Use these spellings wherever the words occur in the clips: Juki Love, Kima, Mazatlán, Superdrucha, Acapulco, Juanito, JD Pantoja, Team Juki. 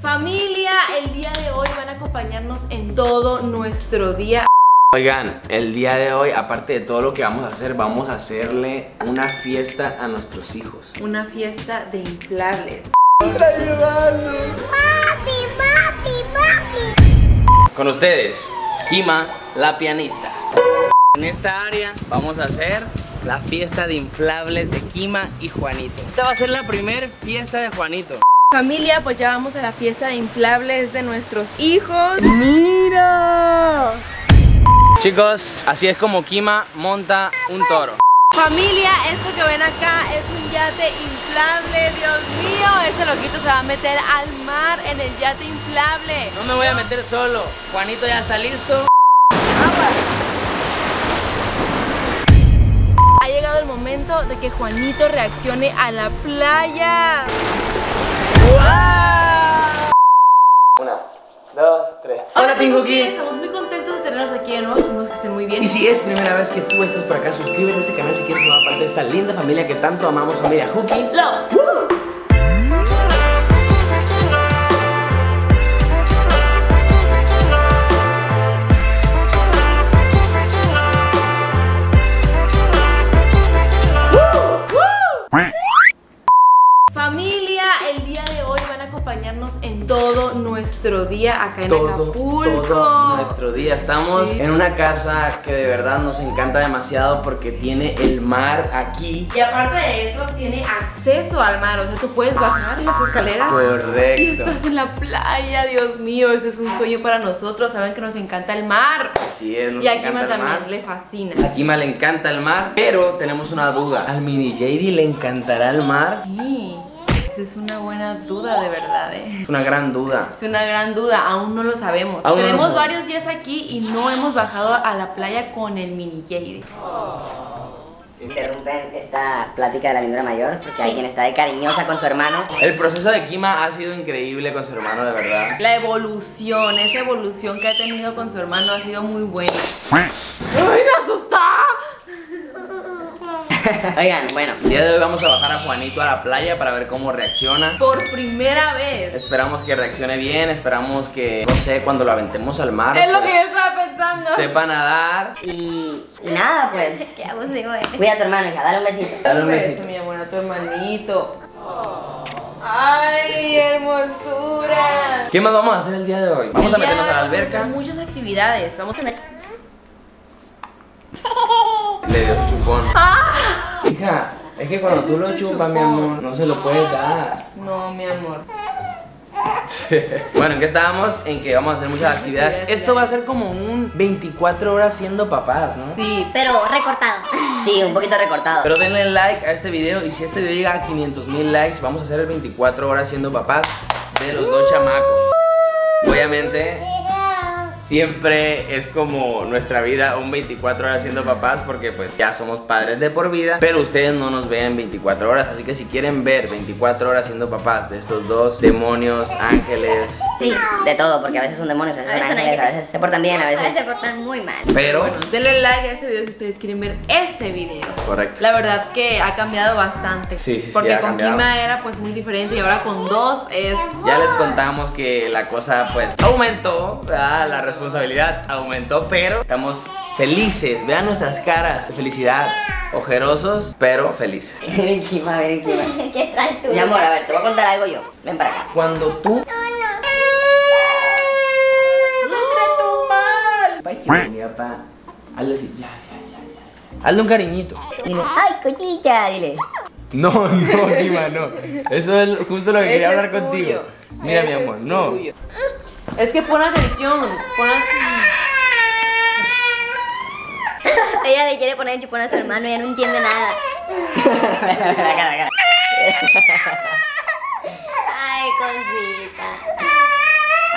Familia, el día de hoy van a acompañarnos en todo nuestro día. Oigan, el día de hoy, aparte de todo lo que vamos a hacer, vamos a hacerle una fiesta a nuestros hijos. Una fiesta de inflables. ¡Está llevando! ¡Papi! Con ustedes, Kima, la pianista. En esta área vamos a hacer la fiesta de inflables de Kima y Juanito. Esta va a ser la primera fiesta de Juanito. Familia, pues ya vamos a la fiesta de inflables de nuestros hijos. ¡Mira! Chicos, así es como Kima monta un toro. Familia, esto que ven acá es un yate inflable. Dios mío, este loquito se va a meter al mar en el yate inflable. No me voy a meter solo, Juanito ya está listo. Ha llegado el momento de que Juanito reaccione a la playa. ¡Wow! 1, 2, 3. Hola Team Juki. Estamos muy contentos de tenerlos aquí de nuevo. Esperemos que estén muy bien. Y si es primera vez que tú estás por acá, suscríbete a este canal si quieres formar parte de esta linda familia que tanto amamos, familia Juki Love. En todo nuestro día acá en Acapulco. Todo nuestro día. Estamos en una casa que de verdad nos encanta demasiado porque tiene el mar aquí. Y aparte de eso, tiene acceso al mar. O sea, tú puedes bajar en las escaleras. Correcto. Y estás en la playa. Dios mío, eso es un sueño para nosotros. Saben que nos encanta el mar. Así es. Y a Kima también le fascina. A Kima le encanta el mar, pero tenemos una duda. ¿Al mini JD le encantará el mar? Sí. Es una buena duda, de verdad, Es una gran duda. Es una gran duda, aún no lo sabemos. Tenemos varios días aquí y no hemos bajado a la playa con el mini Jade. Interrumpen esta plática de la lindura mayor porque hay quien está de cariñosa con su hermano. El proceso de Kima ha sido increíble con su hermano, de verdad. La evolución, esa evolución que ha tenido con su hermano ha sido muy buena. ¡Ay, me asustaba! Oigan, bueno, el día de hoy vamos a bajar a Juanito a la playa para ver cómo reacciona. Por primera vez. Esperamos que reaccione bien, esperamos que, no sé, cuando lo aventemos al mar. Es lo que yo estaba pensando. Sepa nadar. Y nada, pues. Qué abusivo eres. Cuida a tu hermano, hija, dale un besito. Dale un besito, mi amor, a tu hermanito. ¡Ay, hermosura! ¿Qué más vamos a hacer el día de hoy? Vamos a meternos a la alberca. Vamos a hacer muchas actividades. Vamos a meter... Le dio su chupón. Hija, es que cuando tú lo chupas, mi amor, no se lo puedes dar. No, mi amor. Bueno, ¿en qué estábamos? En que vamos a hacer muchas actividades. Esto va a ser como un 24 horas siendo papás, ¿no? Sí, pero recortado. Sí, un poquito recortado. Pero denle like a este video y si este video llega a 500,000 likes, vamos a hacer el 24 horas siendo papás de los dos chamacos. Obviamente... Siempre es como nuestra vida, un 24 horas siendo papás, porque pues ya somos padres de por vida, pero ustedes no nos ven 24 horas, así que si quieren ver 24 horas siendo papás de estos dos demonios, ángeles. Sí, de todo, porque a veces son demonios, a veces son ángeles, a veces se portan bien, a veces se portan muy mal. Pero bueno, denle like a ese video si ustedes quieren ver ese video. Correcto. La verdad que ha cambiado bastante. Sí, sí, porque sí, con Kima era pues muy diferente y ahora con dos es... Ya les contamos que la cosa pues aumentó, ¿verdad? La responsabilidad aumentó, pero estamos felices. Vean nuestras caras de felicidad, ojerosos, pero felices. Ven, Kima, ven, Kima. ¿Qué traes tú? Mi amor, a ver, te voy a contar algo yo. Ven para acá. Cuando tú... No, no. ¡No trato mal! Mi papá, hazle así, ya. Hazle un cariñito. Dile, ¡ay, cochita! Dile. No, no, Kima, no. Eso es justo lo que quería hablar contigo. Mira, mi amor, no. Es que pon atención, pon atención. Ella le quiere poner el chupón a su hermano, ella no entiende nada. Ay, cosita.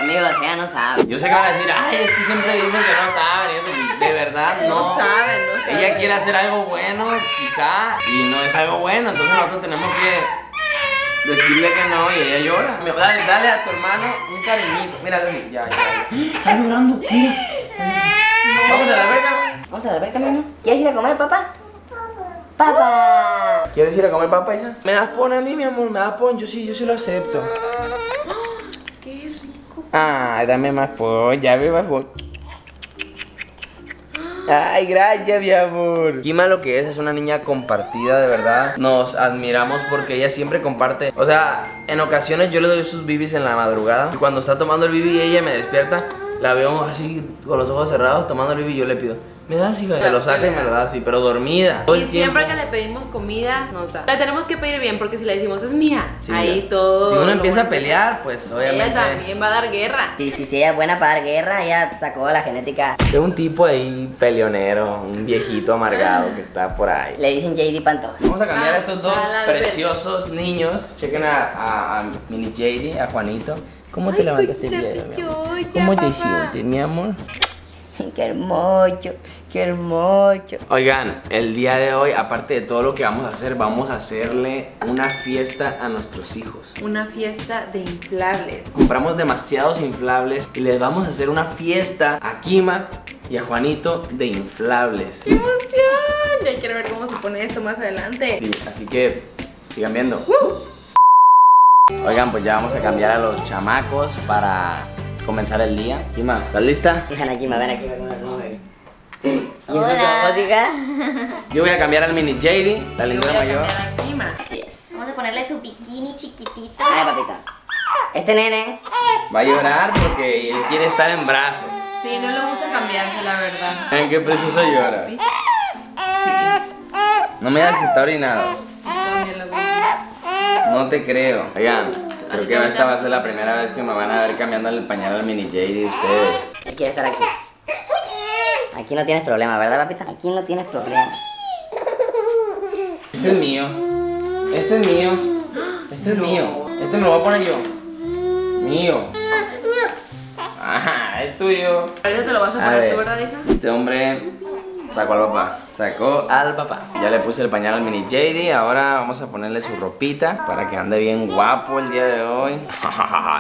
Amigos, ella no sabe. Yo sé que van a decir, ay, es que siempre dicen que no saben. Eso, de verdad, no. No saben, no saben. Ella quiere hacer algo bueno, quizá, y no es algo bueno, entonces nosotros tenemos que... Decirle que no y ella llora. Dale a tu hermano un cariñito. Mira, ya. Está llorando, tío. Vamos a la alberca. Vamos a la alberca, mamá. ¿Quieres ir a comer, papá? Papá. ¿Quieres ir a comer, papá? ¿Ya? Me das pon a mí, mi amor. Me das pon. Yo sí lo acepto. ¿Qué? Ah, dame más polla, dame más polla. Ay, gracias, mi amor. Kima lo que es una niña compartida, de verdad. Nos admiramos porque ella siempre comparte. O sea, en ocasiones yo le doy sus bibis en la madrugada. Y cuando está tomando el bibi ella me despierta, la veo así con los ojos cerrados tomando el bibi y yo le pido, me das, hija, te lo saca y me lo da así, pero dormida. Y siempre que le pedimos comida, nos da. La tenemos que pedir bien porque si la decimos es mía, sí, ahí todo. Si uno empieza a pelear, pues obviamente ella también va a dar guerra. Sí, sí, sí, ella es buena para dar guerra, ella sacó la genética. Es un tipo ahí peleonero, un viejito amargado que está por ahí. Le dicen JD Pantoja. Vamos a cambiar a estos dos preciosos niños. Chequen a mini JD, a Juanito. ¿Cómo te levantaste el día? ¿Cómo te sientes, mi amor? Qué hermoso, qué hermoso. Oigan, el día de hoy, aparte de todo lo que vamos a hacer, vamos a hacerle una fiesta a nuestros hijos. Una fiesta de inflables. Compramos demasiados inflables y les vamos a hacer una fiesta a Kima y a Juanito de inflables. ¡Qué emoción! Ya quiero ver cómo se pone esto más adelante. Sí, así que sigan viendo. Oigan, pues ya vamos a cambiar a los chamacos para comenzar el día. Kima, ¿estás lista? Fíjate, Kima, ven aquí. Hola, hija. Yo voy a cambiar al mini JD, la lindura mayor. Así es. Vamos a ponerle su bikini chiquitito. Ay, papita. Este nene va a llorar porque él quiere estar en brazos. Sí, no le gusta cambiarse, la verdad. ¿En qué precioso llora? Sí. No me digas que está orinado. No te creo. Oigan, creo que esta va a ser la primera vez que me van a ver cambiando el pañal al mini JD ustedes. Él quiere estar aquí. Aquí no tienes problema, ¿verdad, papita? Aquí no tienes problema. Este es mío. Este es mío. Este es mío. Este me lo voy a poner yo. Mío. Ajá, es tuyo. Ahorita te lo vas a poner tú, ¿verdad, hija? Este hombre sacó al papá. Sacó al papá. Ya le puse el pañal al mini JD. Ahora vamos a ponerle su ropita para que ande bien guapo el día de hoy.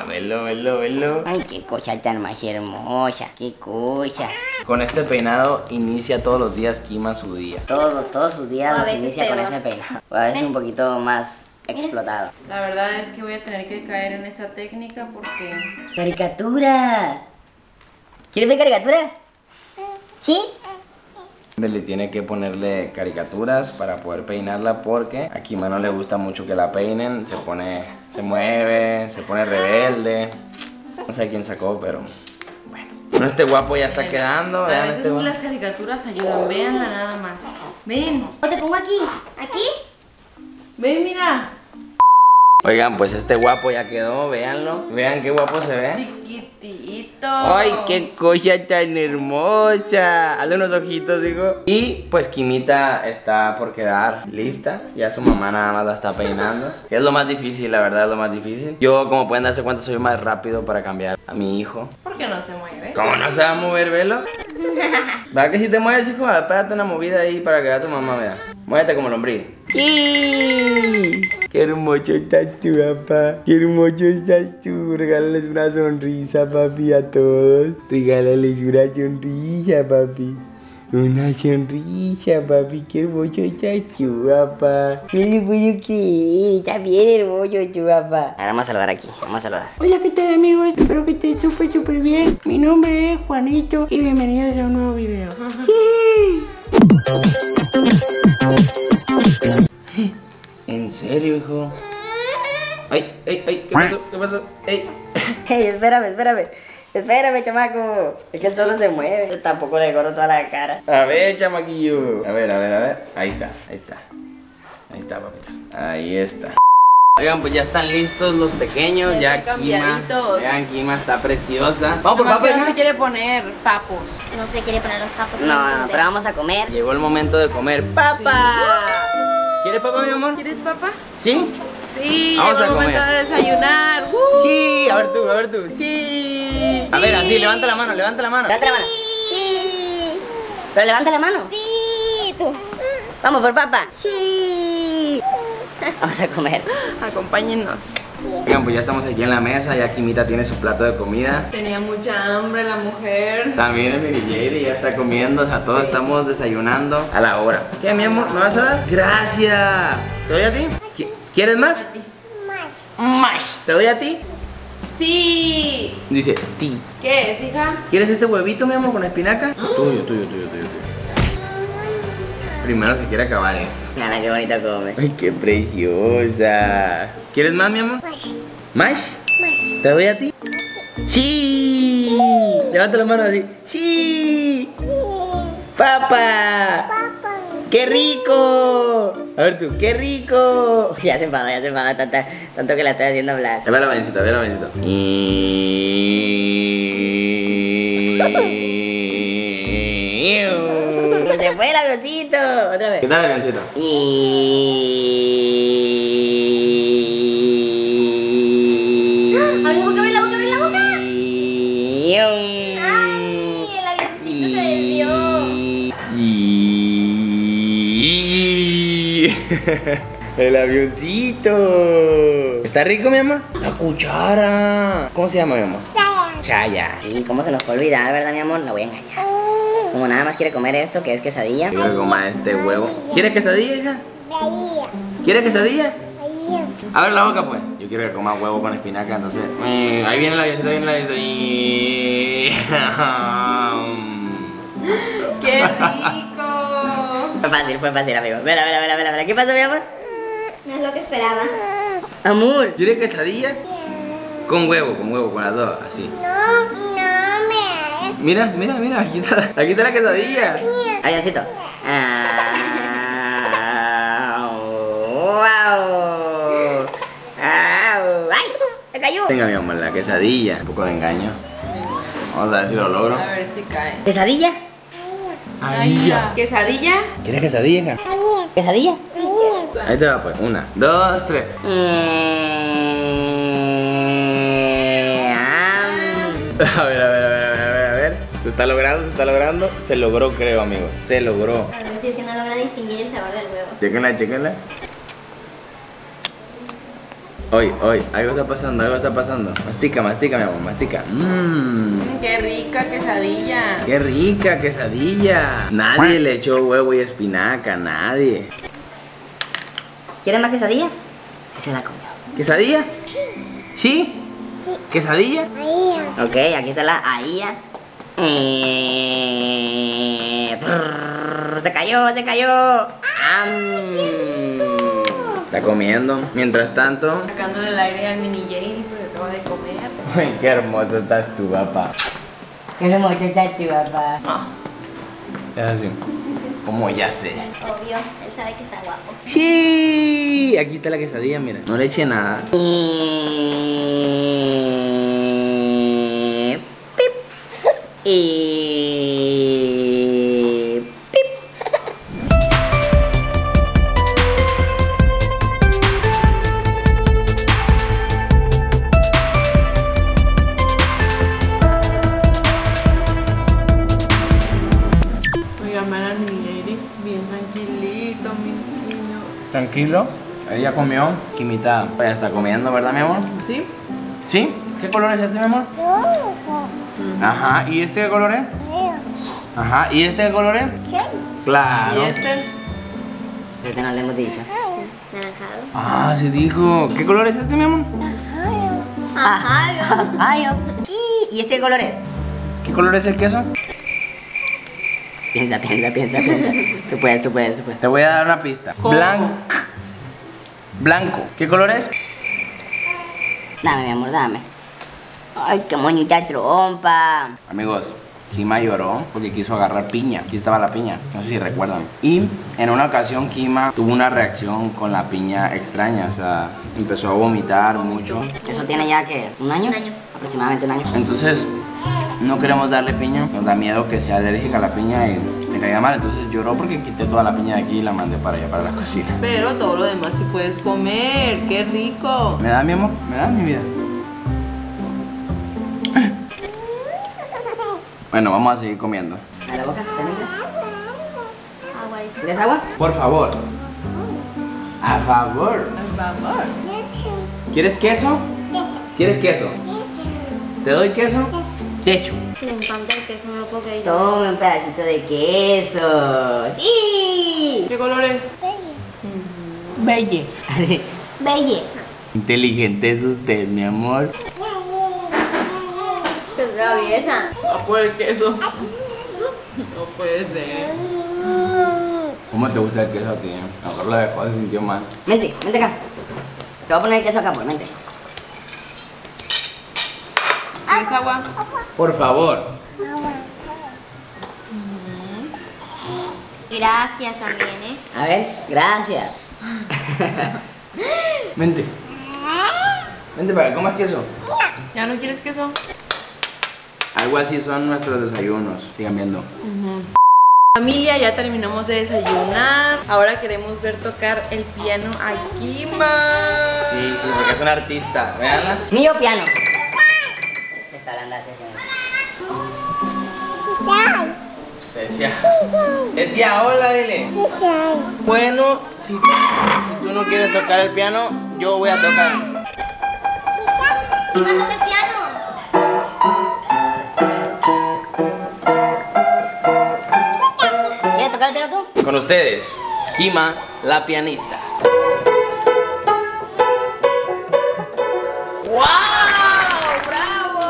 Velo, velo, velo. Ay, qué cosa tan más hermosa. Qué cosa. Con este peinado inicia todos los días Kima su día. Todos sus días los inicia con ese peinado. A veces un poquito más explotado. La verdad es que voy a tener que caer en esta técnica porque... ¡Caricatura! ¿Quieres ver caricatura? ¿Sí? Le tiene que ponerle caricaturas para poder peinarla porque a Kima no le gusta mucho que la peinen. Se pone, se mueve, se pone rebelde. No sé quién sacó, pero bueno. Bueno, este guapo ya está quedando. Vean, a veces este las caricaturas ayudan, véanla nada más. Ven. O te pongo aquí, aquí. Ven, mira. Oigan, pues este guapo ya quedó, véanlo. Vean qué guapo se ve. Chiquitito. Ay, qué cosa tan hermosa. Hazle unos ojitos, digo. Y pues Kimita está por quedar lista. Ya su mamá nada más la está peinando. Que es lo más difícil, la verdad, es lo más difícil. Yo, como pueden darse cuenta, soy más rápido para cambiar a mi hijo. ¿Por qué no se mueve? ¿Cómo no se va a mover, velo? ¿Verdad que si te mueves, hijo? Pégate una movida ahí para que vea tu mamá, vea. Muévete como lombriz. ¡Sí! ¡Qué hermoso estás tú, papá! ¡Qué hermoso estás tú! Regálales una sonrisa, papi, a todos. Regálales una sonrisa, papi. Una sonrisa, papi. ¡Qué hermoso estás tú, papá! ¡No le puedo creer! ¡Está bien hermoso tú, papá! Ahora vamos a saludar aquí, vamos a saludar. Hola, ¿qué tal, amigos? Espero que estén súper, súper bien. Mi nombre es Juanito y bienvenidos a un nuevo video. ¡Sí! ¿En serio, hijo? Ay, ay, ay, ¿qué pasó? ¿Qué pasó? Ey, hey, espérame, espérame. Espérame, chamaco. Es que él solo se mueve. Yo tampoco le corro toda la cara. A ver, chamaquillo. A ver, a ver, a ver. Ahí está, ahí está. Ahí está, papito. Ahí está. Oigan, pues ya están listos los pequeños. Ya Kima, vean, Kima está preciosa. Vamos por papo. No se quiere poner papos. No se quiere poner los papos. No, no, pero vamos a comer. Llegó el momento de comer papa. ¿Quieres papa, mi amor? ¿Quieres papa? ¿Sí? Sí, vamos a comer. Momento de desayunar. Sí, a ver tú, a ver tú. Sí. A ver, así, levanta la mano, levanta la mano. Levanta la mano. Sí. Pero levanta la mano. Sí, tú. Vamos por papa. Sí. Vamos a comer. Acompáñennos. Oigan, pues ya estamos aquí en la mesa. Ya Kimita tiene su plato de comida. Tenía mucha hambre la mujer. También el mini JD ya está comiendo. O sea, todos estamos desayunando a la hora. ¿Qué, mi amor? ¿Me vas a dar? Gracias. ¿Te doy a ti? ¿Quieres más? Más. Más. ¿Te doy a ti? Sí. Dice ti. ¿Qué es, hija? ¿Quieres este huevito, mi amor, con espinaca? Tuyo. Primero se quiere acabar esto. Mira, qué bonita come. Ay, qué preciosa. ¿Quieres más, mi amor? ¿Más? ¿Te doy a ti? ¡Sí! Levanta la mano así. ¡Sí! ¡Papá! ¡Qué rico! A ver tú, ¡qué rico! Ya se enfadó, tanto que la estoy haciendo hablar. Ve la bañecita, ve la bañecita. ¡Se fue el avioncito! Otra vez. ¿Qué tal el avioncito? ¡Abre la boca, abre la boca, abre la boca! ¡Ay! El avioncito se desvió. El avioncito. ¿Está rico, mi amor? La cuchara. ¿Cómo se llama, mi amor? Chaya. Sí, ¿cómo se nos puede olvidar, verdad, mi amor? La voy a engañar. Como nada más quiere comer esto, que es quesadilla. Yo voy a comer este huevo. ¿Quieres quesadilla, hija? ¿Quieres quesadilla? Abre la boca, pues. Yo quiero que coma huevo con espinaca, entonces. Ahí viene la avioncito, ahí viene la avioncito. ¡Qué rico! Fue fácil, amigo. Vela, vela, vela, vela. ¿Qué pasó, mi amor? No es lo que esperaba. Amor, ¿quieres quesadilla? Sí. Con huevo, con las dos, así. No, no me. Mira, mira, mira, aquí está la quesadilla. Avioncito. Ah, wow. Ah, ay, se cayó. Venga, mi amor, la quesadilla. Un poco de engaño. Vamos a ver si lo logro. A ver si cae. ¿Quesadilla? Quesadilla. ¿Quesadilla? ¿Quieres quesadilla? ¿Quesadilla? Ahí te va, pues. 1, 2, 3. A ver, a ver, a ver, a ver, a ver. Se está logrando, se está logrando. Se logró, creo, amigos. Se logró. A ver si es que no logra distinguir el sabor del huevo. Chéquenla, chéquenla. Hoy, algo está pasando, algo está pasando. Mastica, mastica, mi amor, mastica. Qué rica quesadilla. Qué rica quesadilla. Nadie le echó huevo y espinaca, nadie. ¿Quieres más quesadilla? Sí se la comió. ¿Quesadilla? ¿Sí? Sí. ¿Quesadilla? Ahí. Ok, aquí está la ahía. Se cayó, se cayó. Está comiendo, mientras tanto sacándole el aire al mini Janie porque acaba de comer. Ay, qué hermoso estás tú, papá. Qué hermoso estás tú, papá. Es así, como ya sé. Obvio, él sabe que está guapo. Sí, aquí está la quesadilla, mira. No le eché nada. Tranquilo, ella comió. Kimita ya está comiendo, ¿verdad, mi amor? Sí. ¿Sí? ¿Qué color es este, mi amor? Ajá, ¿y este qué color es? Ajá, ¿y este qué color es? Sí. Claro. ¿Y este? Este no le hemos dicho. Naranjado. Ah, se dijo. ¿Qué color es este, mi amor? Ajá. ¿Y este qué color es? ¿Qué color es el queso? Piensa, piensa, piensa, piensa. Tú puedes, tú puedes, tú puedes. Te voy a dar una pista. Blanco. ¿Qué color es? Dame, mi amor, dame. Ay, qué bonita trompa. Amigos, Kima lloró porque quiso agarrar piña. Aquí estaba la piña, no sé si recuerdan. Y en una ocasión Kima tuvo una reacción con la piña extraña. O sea, empezó a vomitar mucho. Eso tiene ya que ¿un año? Aproximadamente un año. Entonces no queremos darle piña, nos da miedo que sea alérgica a la piña y le caiga mal. Entonces lloró porque quité toda la piña de aquí y la mandé para allá, para la cocina. Pero todo lo demás sí puedes comer, qué rico. ¿Me da, mi amor? ¿Me da, mi vida? Bueno, vamos a seguir comiendo. ¿A la boca? ¿Quieres agua? Por favor. A favor. A favor. ¿Quieres queso? ¿Quieres queso? ¿Te doy queso? Techo. Me encanta el queso, no lo puedo creer. Toma un pedacito de queso. ¡Sí! ¿Qué color es? Belle. Belle. Belle. Inteligente es usted, mi amor. atraviesa. A por el queso. No puede ser. ¿Cómo te gusta el queso a ti? A lo mejor la vez se sintió mal. Vente, vente acá. Te voy a poner el queso acá, pues, vente. ¿Quieres agua? Por favor. Agua. Gracias también, ¿eh? A ver, gracias. Vente. Vente para que comas queso. ¿Ya no quieres queso? Algo así son nuestros desayunos. Sigan viendo. Familia, ya terminamos de desayunar. Ahora queremos ver tocar el piano a Kima. Sí, sí, porque es un artista. Veanla. Mío piano. Está hablando así, señora. Decía, hola, dile. Bueno, si tú no quieres tocar el piano, yo voy a tocar. Kima, toca el piano. ¿Quieres tocar el piano tú? Con ustedes, Kima, la pianista. ¡Wow! ¡Bravo!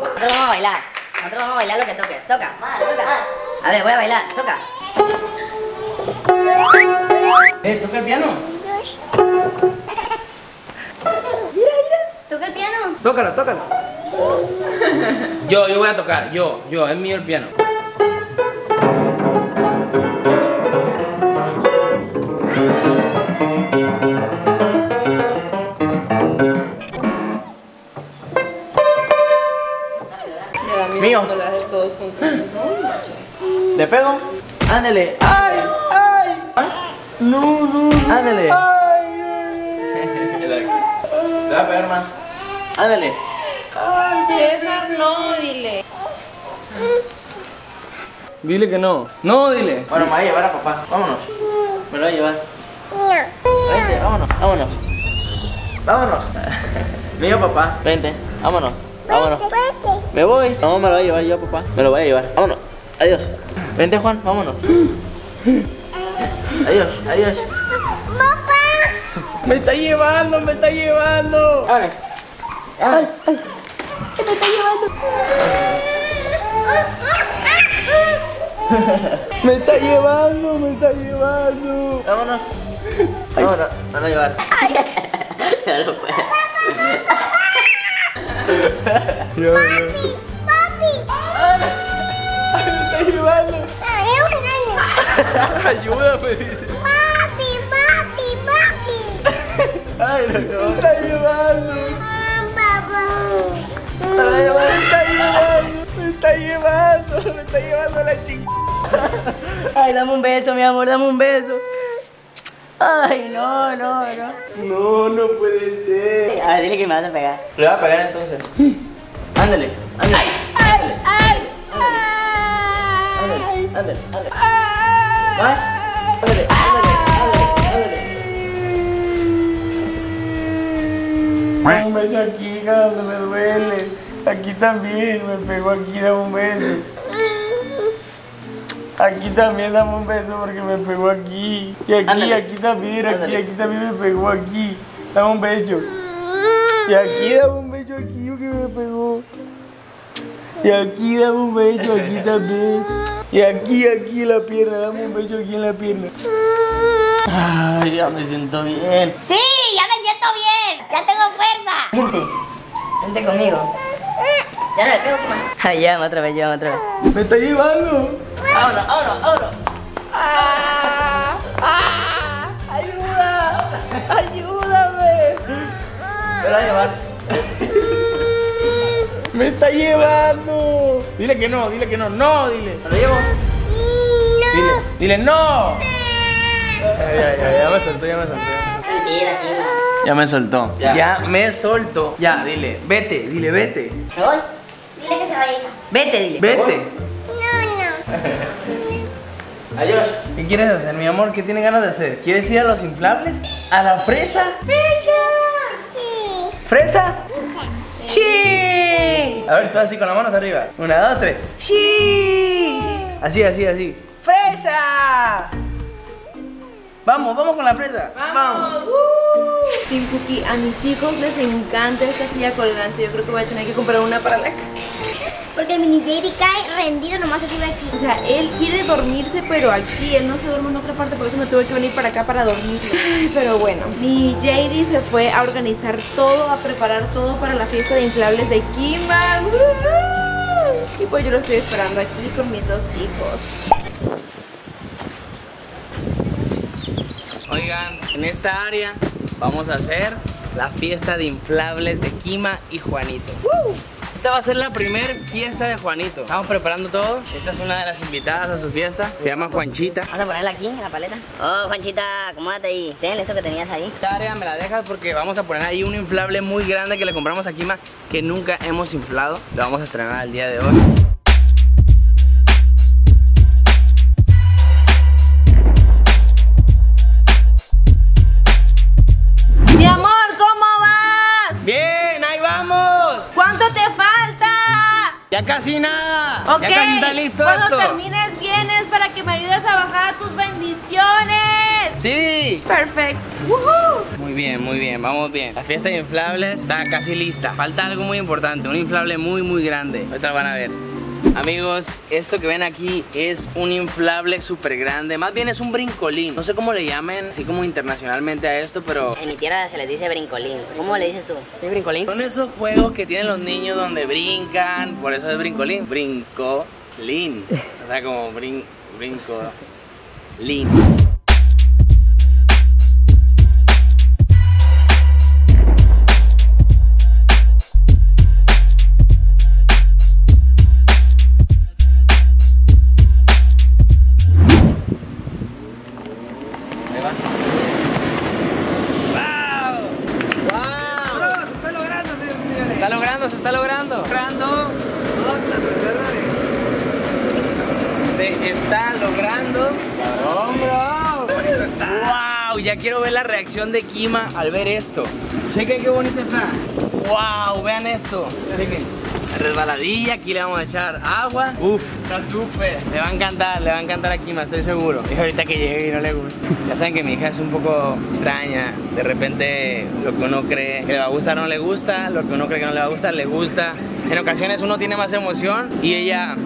Nosotros vamos a bailar. Nosotros vamos a bailar lo que toques. Toca, más, toca, más. A ver, voy a bailar, toca. Toca el piano. Mira, mira. Toca el piano. Tócalo, tócalo. Yo voy a tocar, yo, es mío el piano. Mío. ¿Le pego? Ándale. ¡Ay! ¡Ay! ¿Ah? No, no. Ándale. ¡Ay! Ay, ay. Te va a pegar más. Ándale. ¡Ay! César, no, dile. Dile que no. No, dile. Bueno, me va a llevar a papá. Vámonos. Me lo va a llevar. No. Vente, vámonos. Vámonos. Vámonos. Mío, papá. Vente, vámonos. Vámonos. Me voy. No, me lo voy a llevar yo, papá. Me lo voy a llevar. Vámonos. Adiós. Vente, Juan, vámonos. Adiós, adiós. ¡Papá! Me está llevando. Ay, ay. Me está llevando. Me está llevando. Vámonos. Vámonos, van a llevar. Ya no puedo. Papi. Ayúdame, dice. Papi. Ay, no. Me está llevando. Me está llevando la chingada. Ay, dame un beso, mi amor, dame un beso. Ay, no. No puede ser. A ver, dile que me vas a pegar. Le vas a pegar entonces. Ándale, ándale. Ándale. ¿Más? Ándale. Un beso aquí, cuando me duele. Aquí también, me pegó aquí, dame un beso. Aquí también dame un beso porque me pegó aquí. Y aquí, ándale. aquí también me pegó aquí. Dame un beso. Y aquí dame un beso aquí, que me pegó. Y aquí dame un beso, aquí también. Y aquí en la pierna, dame un beso aquí en la pierna. Ay, ya me siento bien. Sí, ya me siento bien. Ya tengo fuerza. Vente conmigo. Ya no le pego, Kima. Ay, llévame otra vez. Me está llevando. Ahora. Ayuda. Ayúdame. Me voy a llevar. Me está llevando. Dile que no, no, dile. ¿Lo llevo? No. Dile no. Ya me soltó. Mentira. Ya me soltó. Ya, dile, vete. ¿Me voy? Dile que se vaya. Vete. No. Adiós. ¿Qué quieres hacer, mi amor? ¿Qué tienes ganas de hacer? ¿Quieres ir a los inflables? ¿A la fresa? ¡Fresa! ¡Sí! A ver, todo así con las manos arriba. 1, 2, 3. ¡Sí! Así. ¡Fresa! Vamos con la fresa. ¡Vamos! Team Juki, a mis hijos les encanta esta silla colgante. Yo creo que voy a tener que comprar una para la casa. porque el mini Jerry cae rendido nomás arriba aquí. O sea, él quiere dormirse, pero aquí él no se duerme en otra parte, por eso me tuve que venir para acá para dormir. Pero bueno, mi Jerry se fue a organizar todo, a preparar todo para la fiesta de inflables de Kima. Y pues yo lo estoy esperando aquí con mis dos hijos. Oigan, en esta área vamos a hacer la fiesta de inflables de Kima y Juanito. Esta va a ser la primera fiesta de Juanito. Estamos preparando todo. Esta es una de las invitadas a su fiesta. Se llama Juanchita. Vamos a ponerla aquí, en la paleta. Oh, Juanchita, acomódate ahí. Ten esto que tenías ahí. Esta área me la dejas porque vamos a poner ahí un inflable muy grande que le compramos a Kima, que nunca hemos inflado. Lo vamos a estrenar el día de hoy. Mi amor, ¿cómo vas? Bien, ahí vamos. ¿Cuánto te falta? Ya casi nada. Ok, ya casi está listo esto. Cuando termines vienes para que me ayudes a bajar tus bendiciones. Sí. Perfecto. Muy bien, muy bien, vamos bien. La fiesta de inflables está casi lista. Falta algo muy importante, un inflable muy grande. Ahorita lo van a ver. Amigos, esto que ven aquí es un inflable súper grande. Más bien es un brincolín. No sé cómo le llamen, así como internacionalmente a esto, pero... En mi tierra se les dice brincolín. ¿Cómo le dices tú? ¿Sí, brincolín? Son esos juegos que tienen los niños donde brincan. Por eso es brincolín. Brincolín. O sea, como brincolín. Ya quiero ver la reacción de Kima al ver esto. Chequen qué bonito está. Wow, vean esto. Chequen. Resbaladilla, aquí le vamos a echar agua. Uf, está súper. Le va a encantar a Kima, estoy seguro. Es ahorita que llegue y no le gusta. Ya saben que mi hija es un poco extraña. De repente lo que uno cree que le va a gustar no le gusta, lo que uno cree que no le va a gustar le gusta. En ocasiones uno tiene más emoción y ella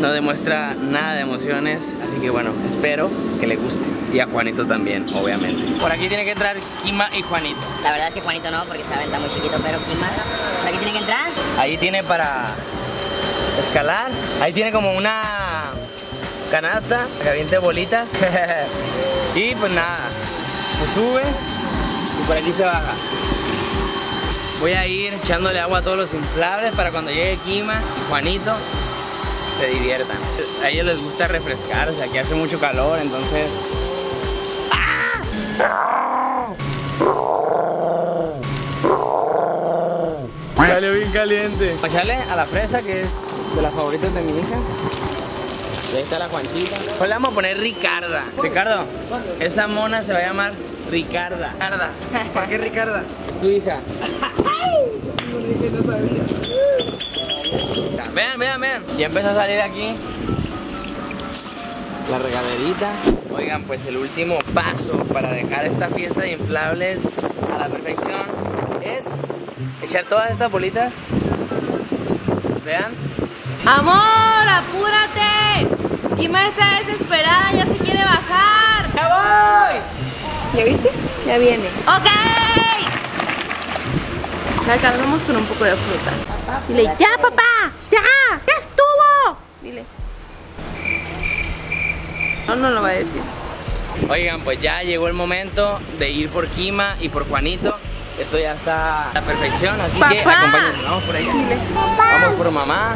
no demuestra nada de emociones, así que bueno, espero que le guste. Y a Juanito también, obviamente. Por aquí tiene que entrar Kima y Juanito. La verdad es que Juanito no, porque saben, está muy chiquito, pero Kima, por aquí tiene que entrar. Ahí tiene para escalar. Ahí tiene como una canasta, que aviente bolitas. Y pues nada, pues sube y por aquí se baja. Voy a ir echándole agua a todos los inflables para cuando llegue Kima y Juanito se diviertan. A ellos les gusta refrescarse, aquí hace mucho calor, entonces... ¡Ah! Salió bien caliente. Echale a la fresa, que es de las favoritas de mi hija. Y ahí está la Juanchita. Pues le vamos a poner Ricarda. Ricardo, esa mona se va a llamar Ricarda. ¿Para qué Ricarda? Es tu hija. Vean, vean, vean. Ya empezó a salir aquí la regaderita. Oigan, pues el último paso para dejar esta fiesta de inflables a la perfección es echar todas estas bolitas. Vean. Amor, apúrate. Kima está desesperada, ya se quiere bajar. ¡Ya voy! ¿Ya viste? Ya viene. ¡Ok! La cargamos con un poco de fruta. Papá, dile, ya papá, ya, ya estuvo. Dile. No, no lo va a decir. Oigan, pues ya llegó el momento de ir por Kima y por Juanito. Esto ya está a la perfección, así papá, que acompáñenos, vamos por ella. Dile. Vamos por mamá,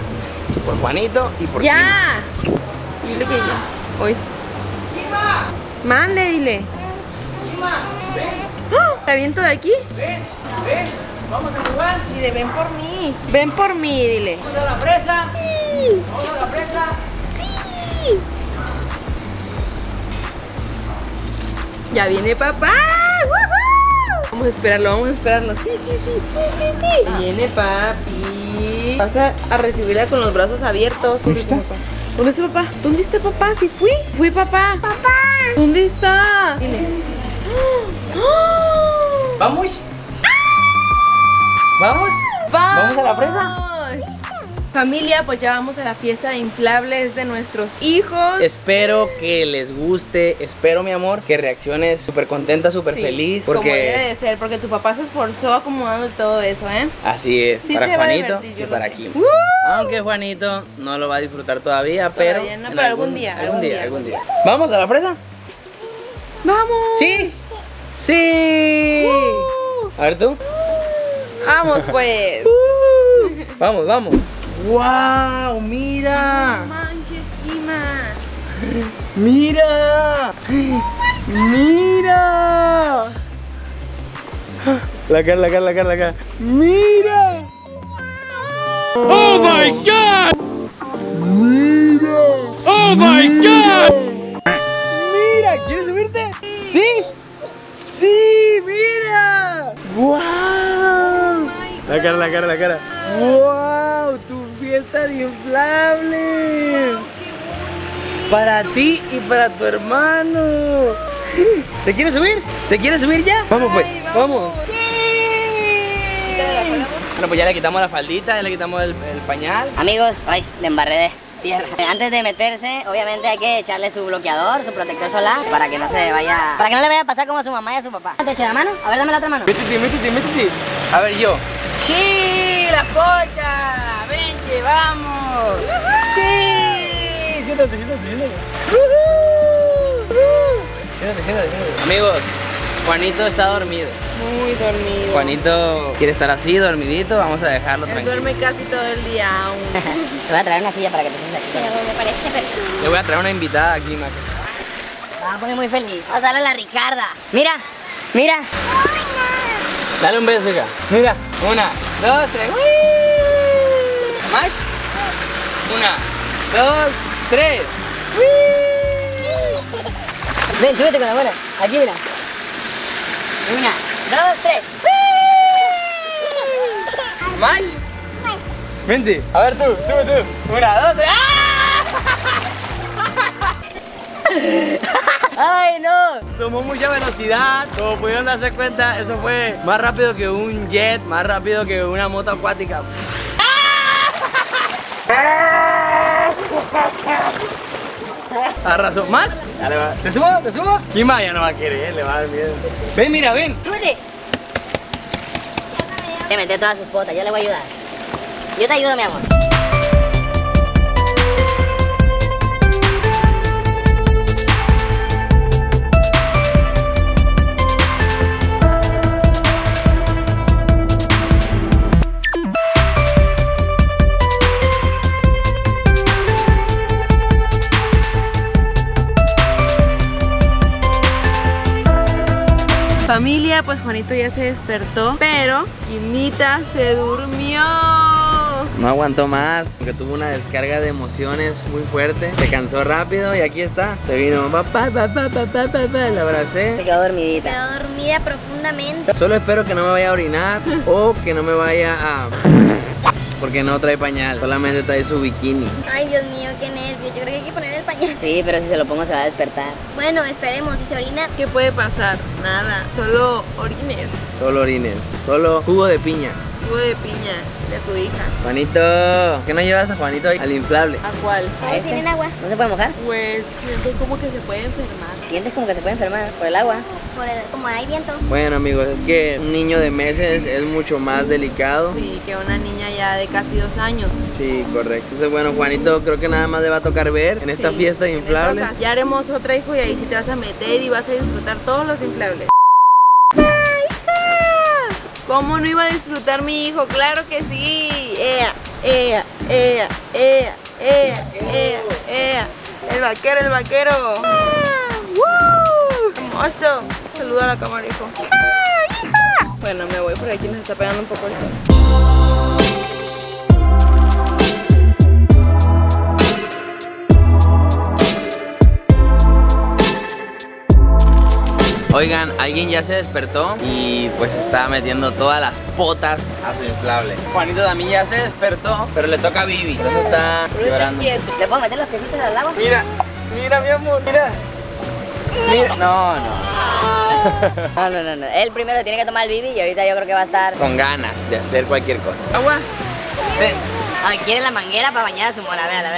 por Juanito y por ya. Kima. Ya. Dile que ya. Hoy. Kima. Mande, dile. Kima, ven. ¡Oh! ¿Te aviento de aquí? Ven, ven. Vamos a jugar. Dile, ven por mí. Ven por mí, dile. Vamos a la presa. Sí. Vamos a la presa. Sí. Ya viene papá. ¡Woohoo! Vamos a esperarlo, vamos a esperarlo. Sí, sí, sí. Sí, sí, sí. Ah. Viene papi. Vas a recibirla con los brazos abiertos. ¿Dónde está? ¿Dónde está papá? ¿Dónde está papá? Sí, fui. Fui papá. Papá. ¿Dónde está? Dile. Vamos. ¿Vamos? ¡Vamos! ¡Vamos a la presa! familia, pues ya vamos a la fiesta de inflables de nuestros hijos. Espero que les guste, espero, mi amor, que reacciones súper contenta, súper feliz. Porque... como debe de ser, porque tu papá se esforzó acomodando todo eso, ¿eh? Así es, sí, para Juanito y para Kima. Aunque Juanito no lo va a disfrutar todavía, pero no, pero algún día. ¿Vamos a la fresa? ¡Vamos! ¿Sí? ¡Sí! A ver tú. ¡Vamos pues! ¡Vamos, vamos! ¡Wow! ¡Mira! ¡No manches, Kima! ¡Mira! ¡Mira! La cara. ¡Mira! ¡Oh my God! ¡Mira! ¡Oh my God! ¡Mira! ¿Quieres subirte? ¡Sí! ¡Sí! ¡Mira! ¡Wow! La cara. ¡Wow! ¡Tu fiesta de inflables! Para ti y para tu hermano. ¿Te quieres subir? ¿Te quieres subir ya? Vamos pues, vamos. Bueno, pues ya le quitamos la faldita, ya le quitamos el pañal. Amigos, ay, me embarré de tierra. Antes de meterse, obviamente hay que echarle su bloqueador, su protector solar, para que no se vaya, para que no le vaya a pasar como a su mamá y a su papá. ¿Te echo la mano? A ver, dame la otra mano. Métete. A ver, yo. ¡Sí! ¡La pocha! ¡Ven que vamos! ¡Sí! Siéntate. Siéntate. Amigos, Juanito está dormido. Muy dormido. Juanito quiere estar así, dormidito. Vamos a dejarlo tranquilo. Duerme casi todo el día aún. Te voy a traer una silla para que te sientas aquí. Me parece perfecto. Le voy a traer una invitada aquí, Mac. Va a poner muy feliz. Vamos a darle a la Ricarda. Mira. Dale un beso, hija. Mira. 1, 2, 3. ¡Wii! Más. 1, 2, 3. ¡Wii! Ven, súbete con la abuela. Aquí, mira. 1, 2, 3. ¿Más? Vente. A ver tú. 1, 2, 3. ¡Ay, no! Tomó mucha velocidad. Como pudieron darse cuenta, eso fue más rápido que un jet, más rápido que una moto acuática. Arrasó. ¿Más? Dale, va. ¿Te subo? Kima ya no va a querer, le va a dar miedo. Ven. ¡Súbete! Le metí todas sus botas, yo le voy a ayudar. Yo te ayudo, mi amor. Familia, pues Juanito ya se despertó, pero Kimita se durmió. No aguantó más, porque tuvo una descarga de emociones muy fuerte. Se cansó rápido y aquí está. Se vino, papá, la abracé. Se quedó dormidita. Se quedó dormida profundamente. Solo espero que no me vaya a orinar o que no me vaya a... porque no trae pañal, solamente trae su bikini. Ay, Dios mío, qué nervio. Yo creo que hay que poner el pañal. Sí, pero si se lo pongo se va a despertar. Bueno, esperemos. Si se orina, ¿qué puede pasar? Nada, solo orines. Solo jugo de piña de tu hija. Juanito, ¿por qué no llevas a Juanito al inflable? ¿A cuál? ¿A este? ¿Tienen agua? ¿No se puede mojar? Pues siento como que se puede enfermar. ¿Sientes como que se puede enfermar por el agua? Como hay viento. Bueno, amigos, es que un niño de meses es mucho más delicado. Sí, que una niña ya de casi 2 años. Sí, correcto. Entonces, bueno, Juanito, creo que nada más le va a tocar ver en esta fiesta de inflables. Ya haremos otra, hijo, y ahí sí te vas a meter y vas a disfrutar todos los inflables. ¿Cómo no iba a disfrutar mi hijo? ¡Claro que sí! El vaquero. ¡Wow! ¡Hermoso! Saluda a la cámara, hijo. ¡Ah, hija! Bueno, me voy por aquí, nos está pegando un poco el sol. Oigan, alguien ya se despertó y pues está metiendo todas las potas a su inflable. Juanito también ya se despertó, pero le toca a Vivi. Entonces está llorando. ¿Le puedo meter los piecitos al agua? Mira mi amor, mira. No. Él primero tiene que tomar el Vivi y ahorita yo creo que va a estar con ganas de hacer cualquier cosa. Agua. Ven. Ay, quiere la manguera para bañar a su mona. Véala.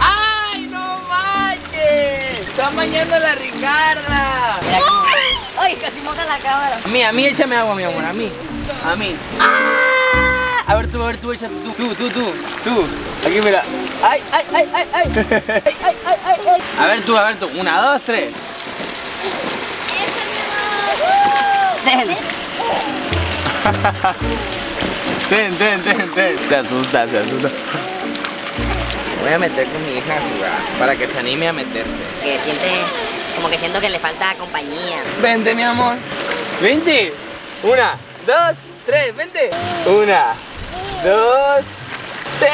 ¡Ay, no manches! ¡Está bañando la Ricarda! ¡Ay, casi moja la cámara! A mí échame agua, mi amor. A mí. ¡Ah! A ver tú, échate tú. Aquí, mira. ¡Ay! ¡Ay! A ver tú. 1, 2, 3. Ten. Se asusta. Voy a meter con mi hija a jugar para que se anime a meterse. Que siente, como que siento que le falta compañía. Vente, mi amor. Vente. 1, 2, 3. Vente. 1, 2, 3.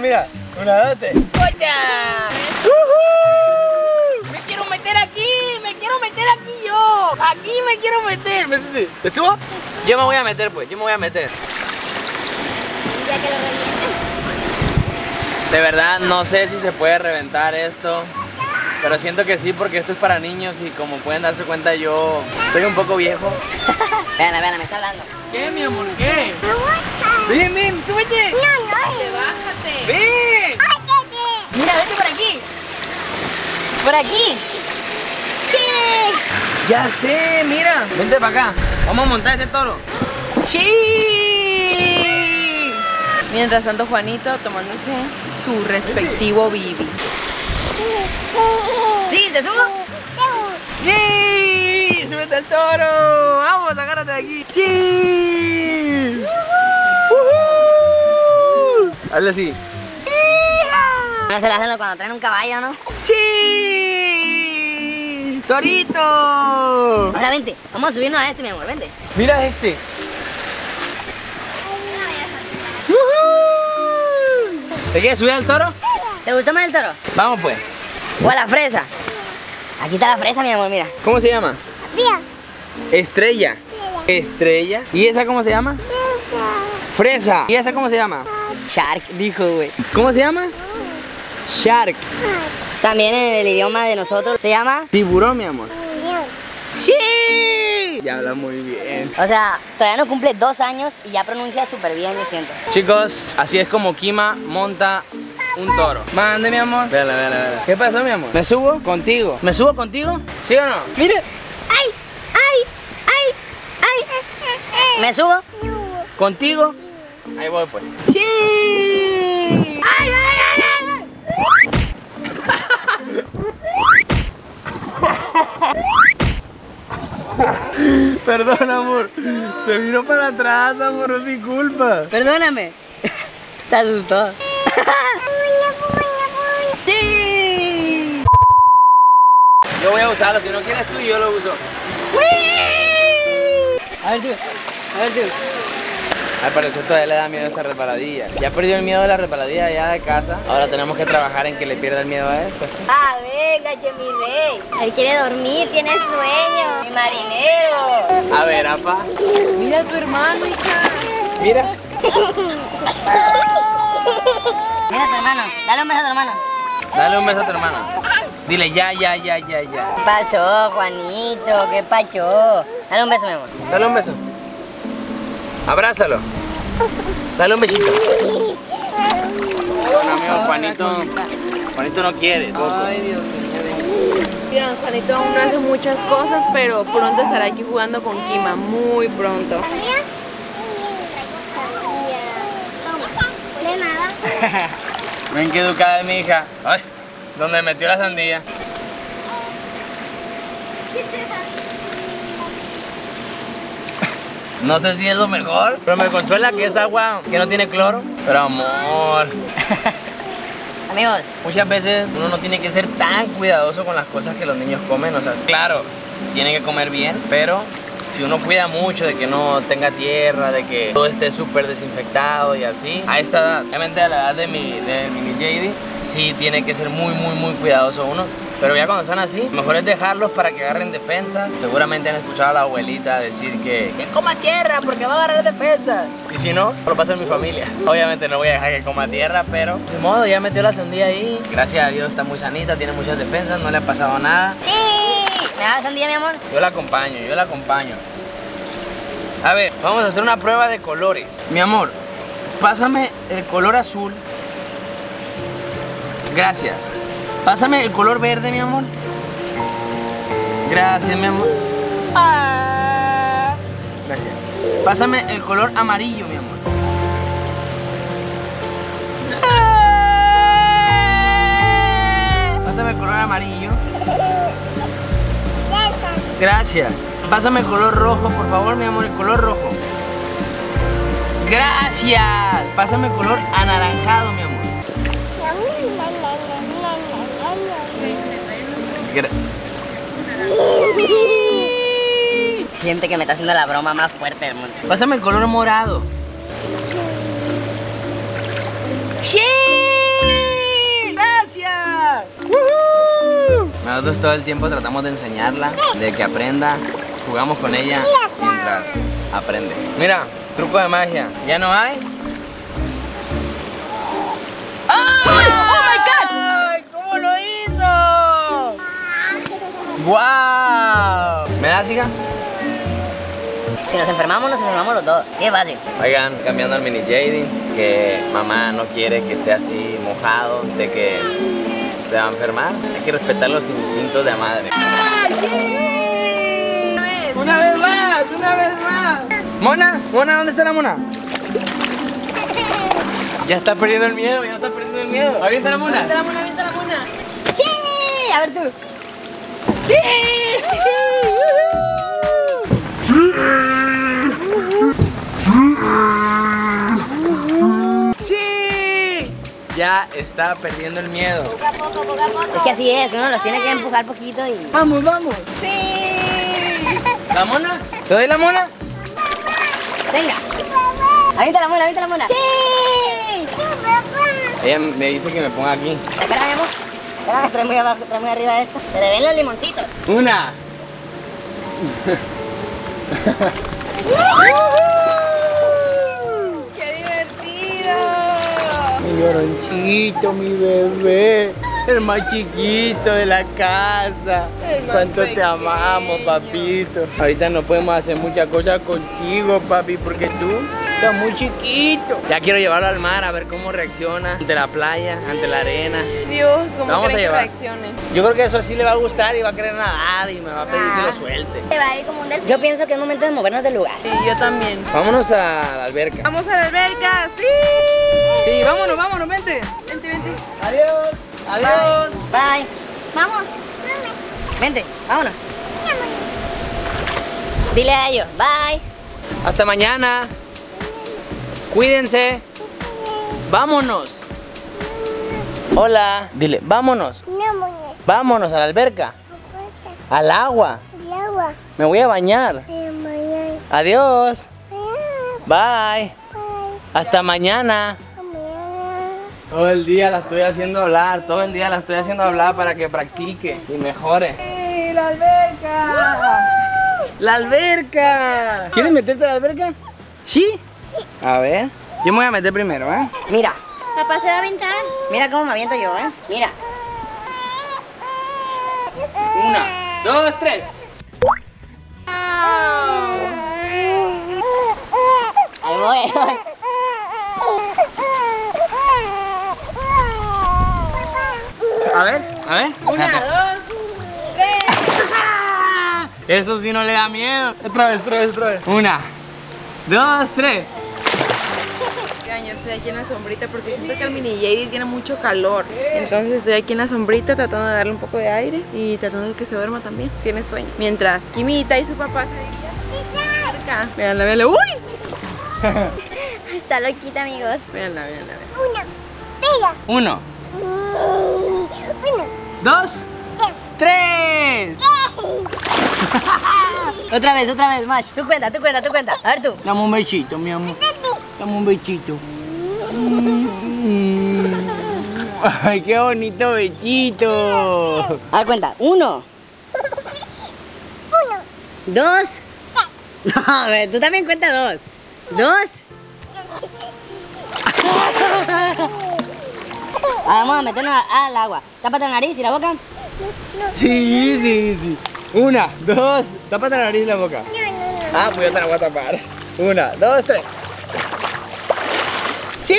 Mira. 1, 2, 3. Aquí me quiero meter, métete. ¿Te subo? Yo me voy a meter. Ya que lo revientes. De verdad, no sé si se puede reventar esto, pero siento que sí, porque esto es para niños y como pueden darse cuenta, yo soy un poco viejo. Véanla, me está hablando. ¿Qué, mi amor? ¿Qué? Ven, súbete. No. Bájate. Ven. Bájate. Mira, vete por aquí. Por aquí. Ya sé, mira. Vente para acá. Vamos a montar este toro. ¡Sí! Mientras tanto, Juanito tomándose su respectivo bibi. ¿Sí? ¿Te subo? ¡Sí! ¡Súbete al toro! ¡Vamos, agárrate de aquí! ¡Sí! Hazle así. No se la hacen cuando traen un caballo, ¿no? ¡Sí! ¡Torito! Ahora vente, vamos a subirnos a este, mi amor, vente. Mira este. ¿Te quieres subir al toro? ¿Te gustó más el toro? Vamos pues. ¿O a la fresa? Aquí está la fresa, mi amor, mira. ¿Cómo se llama? Fría. Estrella. Estrella. ¿Y esa cómo se llama? Fresa. ¿Y esa cómo se llama? Shark, dijo, güey. ¿Cómo se llama? Shark. También en el idioma de nosotros se llama... Tiburón, mi amor. ¡Sí! Ya habla muy bien. O sea, todavía no cumple 2 años y ya pronuncia súper bien, yo siento. Chicos, así es como Kima monta un toro. Mande, mi amor. Véala. ¿Qué pasó, mi amor? ¿Me subo contigo? ¿Sí o no? Mire. ¡Ay! ¿Me subo? ¿Contigo? Ahí voy, pues. ¡Sí! ¡Ay! Perdón, amor. Se vino para atrás, amor, es mi culpa. Perdóname. Te asustó. Sí. Yo voy a usarlo, si no quieres tú, yo lo uso. A ver, tío. Al parecer todavía le da miedo a esa resbaladilla. Ya perdió el miedo de la resbaladilla allá de casa. Ahora tenemos que trabajar en que le pierda el miedo a esto. Ah, venga, Chemiré. Él quiere dormir, tiene sueño. Mi marinero. A ver, apa. Mira a tu hermano, hija. Mira. Mira a tu hermano. Dale un beso a tu hermano. Dile ya. ¿Qué pasó, Juanito? ¿Qué pasó? Dale un beso, mi amor. Abrázalo. Dale un besito. Bueno, amigo, Juanito no quiere. Poco. Ay, Dios mío. Juanito aún no hace muchas cosas, pero pronto estará aquí jugando con Kima. Muy pronto. Ven qué educada es mi hija. Ay, donde metió la sandía. No sé si es lo mejor, pero me consuela que es agua que no tiene cloro. Pero amor. Amigos, muchas veces uno no tiene que ser tan cuidadoso con las cosas que los niños comen. O sea, claro, tienen que comer bien, pero si uno cuida mucho de que no tenga tierra, de que todo esté súper desinfectado y así, a esta edad, obviamente a la edad de mi JD, sí tiene que ser muy cuidadoso uno. Pero ya cuando están así, mejor es dejarlos para que agarren defensas. Seguramente han escuchado a la abuelita decir que coma tierra porque va a agarrar defensas. Y si no, lo pasa en mi familia. Obviamente no voy a dejar que coma tierra, pero de modo, ya metió la sandía ahí. Gracias a Dios está muy sanita, tiene muchas defensas, no le ha pasado nada. ¡Sí! ¿Me da la sandía, mi amor? Yo la acompaño. A ver, vamos a hacer una prueba de colores. Mi amor, pásame el color azul. Gracias. Pásame el color verde, mi amor. Gracias, mi amor. Gracias. Pásame el color amarillo, mi amor. Pásame el color amarillo. Gracias. Pásame el color rojo, por favor, mi amor, el color rojo. Gracias. Pásame el color anaranjado, mi amor. Siente que me está haciendo la broma más fuerte del mundo. Pásame el color morado. ¡Sí! ¡Gracias! ¡Woohoo! Nosotros todo el tiempo tratamos de enseñarla, de que aprenda. Jugamos con ella mientras aprende. Mira, truco de magia. ¿Ya no hay? ¡Oh, my God! ¿Cómo lo hizo? ¡Wow! ¿Me das, hija? Si nos enfermamos los dos. Qué fácil. Oigan, cambiando al mini Jading, que mamá no quiere que esté así mojado, de que se va a enfermar. Hay que respetar los instintos de la madre. ¡Ah, sí! ¡Una vez más! ¡Una vez más! ¡Mona! ¡Mona! ¿Dónde está la mona? Ya está perdiendo el miedo, ya está perdiendo el miedo. ¡Avienta la mona! ¡Avienta la mona! ¡Avienta la mona! ¡Sí! A ver tú. ¡Sí! ¡Sí! Ya está perdiendo el miedo. Poco a poco, poco a poco. Es que así es, uno los tiene que empujar poquito y... ¡Vamos, vamos! ¡Sí! ¿La mona? ¿Te doy la mona? ¡Venga! ¡Avienta la mona, avienta la mona! ¡Sí! ¡Sí, papá! Ella me dice que me ponga aquí. ¿La cara, mi amor? Ah, trae muy abajo, trae muy arriba esto. Se le ven los limoncitos. ¡Una! ¡Qué divertido! Mi lloronchito, mi bebé, el más chiquito de la casa. Cuánto te amamos, papito. Ahorita no podemos hacer muchas cosas contigo, papi, porque tú estás muy chiquito. Ya quiero llevarlo al mar a ver cómo reacciona ante la playa, ante la arena. Dios, cómo reaccione. Yo creo que eso sí le va a gustar y va a querer nadar y me va a pedir que lo suelte. Se va a ir como un delfín. Yo pienso que es momento de movernos del lugar. Sí, yo también. Vámonos a la alberca. Vamos a la alberca, sí. Sí, vámonos, vámonos, vente. Vente, vente. Adiós, adiós. Bye. Bye. Vamos. Vente, vámonos. Dile a ellos, bye. Hasta mañana. Cuídense. Vámonos. Hola. Dile, vámonos. Vámonos a la alberca. Al agua. Me voy a bañar. Adiós. Bye. Hasta mañana. Todo el día la estoy haciendo hablar. Todo el día la estoy haciendo hablar para que practique y mejore. ¡Sí, la alberca! ¡La alberca! ¿Quieres meterte a la alberca? ¿Sí? A ver, yo me voy a meter primero, ¿eh? Mira. Papá se va a aventar. Mira cómo me aviento yo, ¿eh? Mira. 1, 2, 3. Ahí voy, ahí voy. A ver, a ver. 1, 2, 3. Eso sí no le da miedo. Otra vez, otra vez, otra vez. 1, 2, 3. Yo estoy aquí en la sombrita porque siento que el mini Jading tiene mucho calor. Entonces estoy aquí en la sombrita tratando de darle un poco de aire y tratando de que se duerma también. Tiene sueño. Mientras Kimita y su papá se acercan. Veanla, veanla. ¡Uy! Está loquita, amigos. Veanla, veanla. Veanla. 1, 2, 3. Otra vez, más. Tú cuenta, tú cuenta, tú cuenta. A ver tú. Dame un besito, mi amor. Dame un besito. Ay, qué bonito besito. A ver, cuenta. 1, 2. No, a ver, tú también cuenta 2. 2. Vamos a meternos al agua. Tápate la nariz y la boca. Sí, sí, sí. 1, 2. Tápate la nariz y la boca. No, no, no. Ah, pues yo te la voy a tapar. 1, 2, 3. ¡Sí!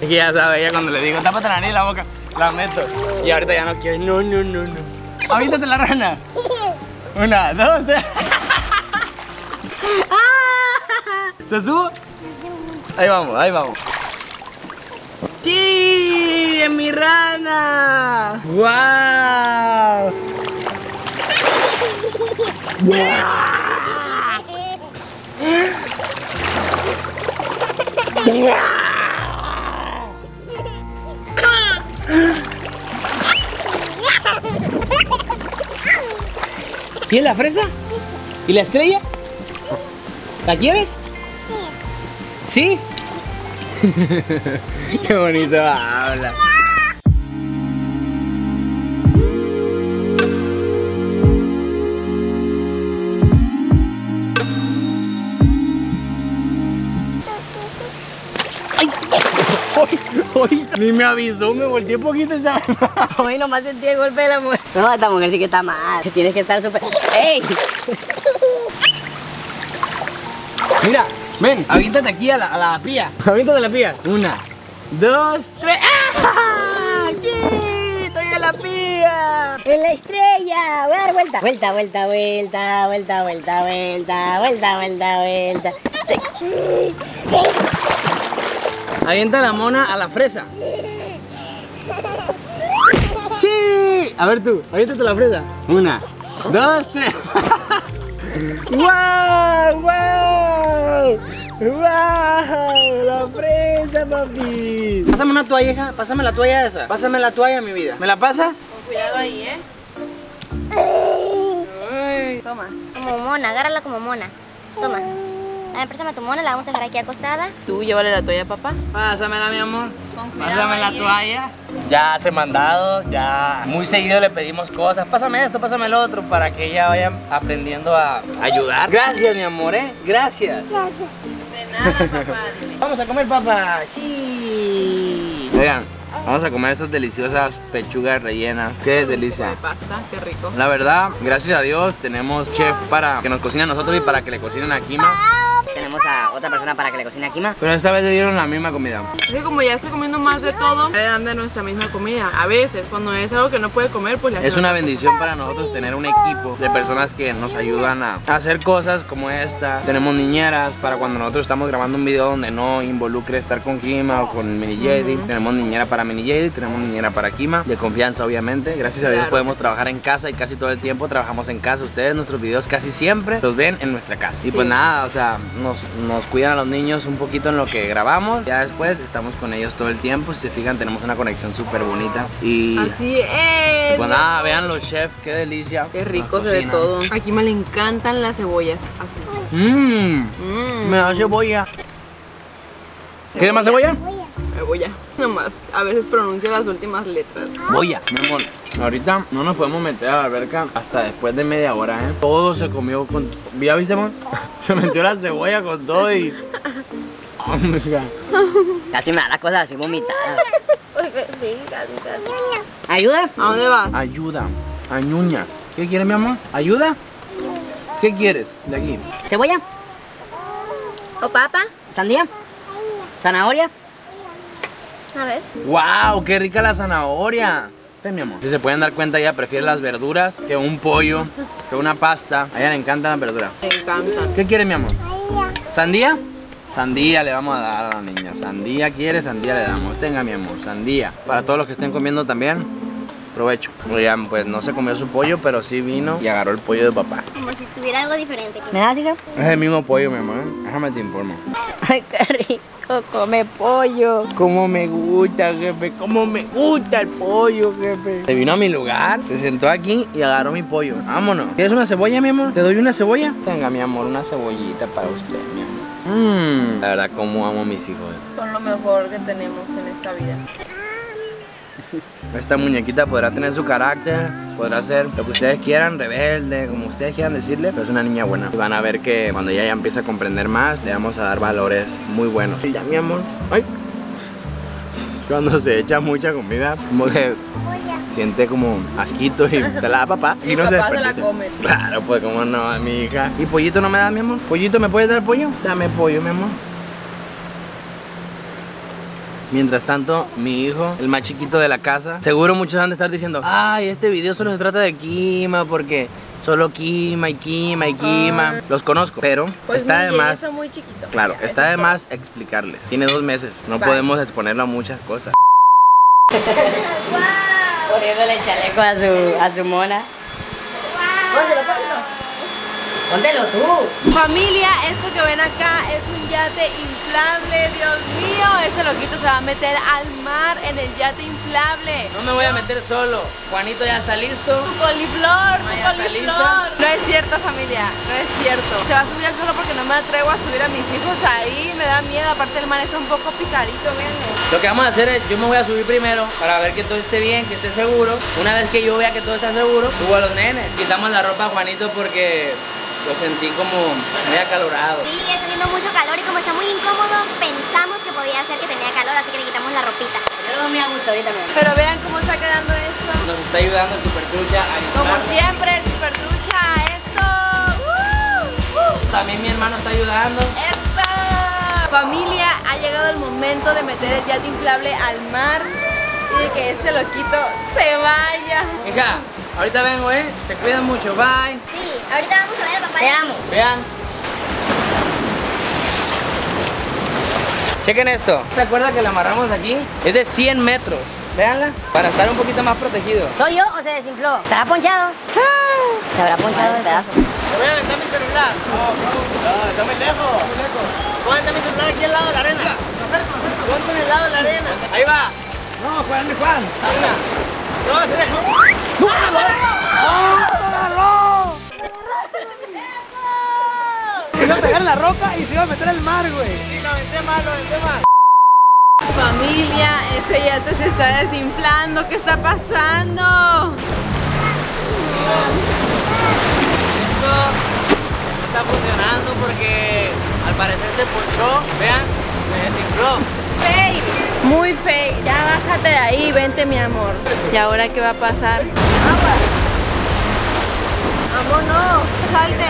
Es que ya sabe, ella cuando le digo, tápate la nariz y la boca, la meto. Y ahorita ya no quiero. No, no, no, no. Aviéntate la rana. 1, 2, 3. ¿Te subo? Ahí vamos, ahí vamos. ¡Sí! ¡Es mi rana! ¡Guau! ¡Wow! ¿Quieres la fresa? ¿Y la estrella? ¿La quieres? ¿Sí? Qué bonito habla. Ay, ay, ay, ni me avisó, me volteé un poquito y ¿sabes? Hoy nomás sentí el golpe de la mujer. No, esta mujer sí que está mal. Tienes que estar súper... ¡Ey! Mira, ven, aviéntate aquí a la pía. Aviéntate a la pía. 1, 2, 3. ¡Ah! ¡Sí! ¡Estoy en la pía! ¡En la estrella! Voy a dar vuelta. Vuelta, vuelta, vuelta, vuelta, vuelta, vuelta, vuelta, vuelta, vuelta. Avienta la mona a la fresa. ¡Sí! A ver tú, aviéntate la fresa. 1, 2, 3. ¡Wow! ¡Wow! ¡Wow! ¡La fresa, papi! Pásame una toalla, hija. Pásame la toalla esa. Pásame la toalla, mi vida. ¿Me la pasas? Con cuidado ahí, ¿eh? Ay. Toma. Como mona, agárrala como mona. Toma. A ver, préstame tu mona, la vamos a dejar aquí acostada. Tú llévale la toalla, papá. Pásamela, mi amor. Con cuidado. Pásame la toalla. Ya se mandado, ya muy seguido le pedimos cosas. Pásame esto, pásame el otro, para que ella vaya aprendiendo a ayudar. Gracias, mi amor, ¿eh? Gracias. Gracias. De nada, papá. Vamos a comer, papá. Sí. Oigan, vamos a comer estas deliciosas pechugas rellenas. Qué delicia. De pasta, qué rico. La verdad, gracias a Dios, tenemos chef para que nos cocine a nosotros y para que le cocinen a Kima. Tenemos a otra persona para que le cocine a Kima. Pero esta vez le dieron la misma comida. Es que como ya está comiendo más de todo, le dan de nuestra misma comida. A veces, cuando es algo que no puede comer, pues le hacen. Es una bendición para nosotros tener un equipo de personas que nos ayudan a hacer cosas como esta. Tenemos niñeras para cuando nosotros estamos grabando un video donde no involucre estar con Kima o con Mini Jedi. Tenemos niñera para Mini Jedi, tenemos niñera para Kima. De confianza, obviamente. Gracias a Dios podemos trabajar en casa y casi todo el tiempo trabajamos en casa. Ustedes, nuestros videos casi siempre los ven en nuestra casa. Y pues nada, o sea... Nos cuidan a los niños un poquito en lo que grabamos. Ya después estamos con ellos todo el tiempo. Si se fijan, tenemos una conexión súper bonita. Y así es. Pues nada, vean los chefs, qué delicia. Qué rico se ve todo. A Kima le encantan las cebollas. Así. Me da cebolla. ¿Quieres más cebolla? Cebolla. Nomás, a veces pronuncio las últimas letras. Boya, mi amor. Ahorita no nos podemos meter a la alberca hasta después de media hora, ¿eh? Todo se comió con... ¿Ya viste, amor? Se metió la cebolla con todo y... Oh, my God. Casi me da las cosas así vomitadas. Sí, casi, casi. ¿Ayuda? ¿A dónde vas? Ayuda. Añuña. ¿Qué quieres, mi amor? ¿Ayuda? ¿Qué quieres de aquí? ¿Cebolla? ¿O papa? ¿Sandía? ¿Zanahoria? A ver. ¡Wow! ¡Qué rica la zanahoria! Ven, mi amor. Si se pueden dar cuenta, ella prefiere las verduras que un pollo, que una pasta. A ella le encantan las verduras. Me encantan. ¿Qué quiere, mi amor? ¿Sandía? Sandía le vamos a dar a la niña. Sandía quiere, sandía le damos. Tenga, mi amor, sandía. Para todos los que estén comiendo también, provecho. Oigan, pues no se comió su pollo, pero sí vino y agarró el pollo de papá. Como si tuviera algo diferente. ¿Me das, hija? Es el mismo pollo, mi amor. Déjame te informo. Ay, qué rico. Come pollo. Como me gusta, jefe. Como me gusta el pollo, jefe. Se vino a mi lugar, se sentó aquí y agarró mi pollo. Vámonos. ¿Quieres una cebolla, mi amor? ¿Te doy una cebolla? Tenga, mi amor, una cebollita para usted, mi amor. La verdad, cómo amo a mis hijos. Son lo mejor que tenemos en esta vida. Esta muñequita podrá tener su carácter, podrá ser lo que ustedes quieran, rebelde, como ustedes quieran decirle, pero es una niña buena. Y van a ver que cuando ella ya empieza a comprender más, le vamos a dar valores muy buenos. Y ya, mi amor. Ay. cuando se echa mucha comida, como que siente como asquito y te la da papá. Y no se la come. Claro, pues como no, a mi hija. ¿Y pollito no me da, mi amor? ¿Pollito, me puedes dar pollo? Dame pollo, mi amor. Mientras tanto, mi hijo, el más chiquito de la casa, seguro muchos han de estar diciendo: ay, este video solo se trata de Kima, porque solo Kima y Kima y Kima. Los conozco, pero pues está de más. Son muy chiquitos. Claro, está de más explicarles. Tiene 2 meses, no podemos exponerlo a muchas cosas. Poniéndole chaleco a su mona. Pónselo, pónselo. Póntelo tú. Familia, esto que ven acá es un yate inflable, Dios mío. Este loquito se va a meter al mar en el yate inflable. No me voy a meter solo. Juanito ya está listo. Tu coliflor, tu coliflor. No es cierto, familia, no es cierto. Se va a subir al solo porque no me atrevo a subir a mis hijos ahí. Me da miedo, aparte el mar está un poco picadito, véanlo. Lo que vamos a hacer es, yo me voy a subir primero para ver que todo esté bien, que esté seguro. Una vez que yo vea que todo está seguro, subo a los nenes. Quitamos la ropa a Juanito porque lo sentí como muy acalorado. Sí, está haciendo mucho calor y como está muy incómodo, pensamos que podía ser que tenía calor, así que le quitamos la ropita. Pero no me gusta ahorita, ¿no? Pero vean cómo está quedando esto. Nos está ayudando el Superdrucha a ayudarnos. Como siempre, el Superdrucha a esto. También mi hermano está ayudando. ¡Esto! Familia, ha llegado el momento de meter el yate inflable al mar y de que este loquito se vaya. Hija, ahorita vengo, ¿eh? Te cuidan mucho, bye. Sí, ahorita vamos a ver a papá. Te amo. Vean. Chequen esto. ¿Te acuerdas que la amarramos aquí? Es de 100 metros. Veanla, para estar un poquito más protegido. ¿Soy yo o se desinfló? ¿Estará ponchado? Se habrá ponchado el pedazo. Voy a aventar mi celular. No, está muy lejos. Voy a aventar mi celular aquí al lado de la arena. Lo acerco. Ponte en el lado de la arena. Ahí va. No, Juan. Una, dos, tres. ¡No! ¡Ah, se iba a pegar en la roca y se iba a meter al mar, güey. Sí, lo aventé mal. Familia, ese yate se está desinflando. ¿Qué está pasando? Esto no está funcionando porque al parecer se pulsó. Vean, se desinfló. Fake, muy fake. Ya bájate de ahí, vente, mi amor. ¿Y ahora qué va a pasar? Agua. Amor, no. Salte.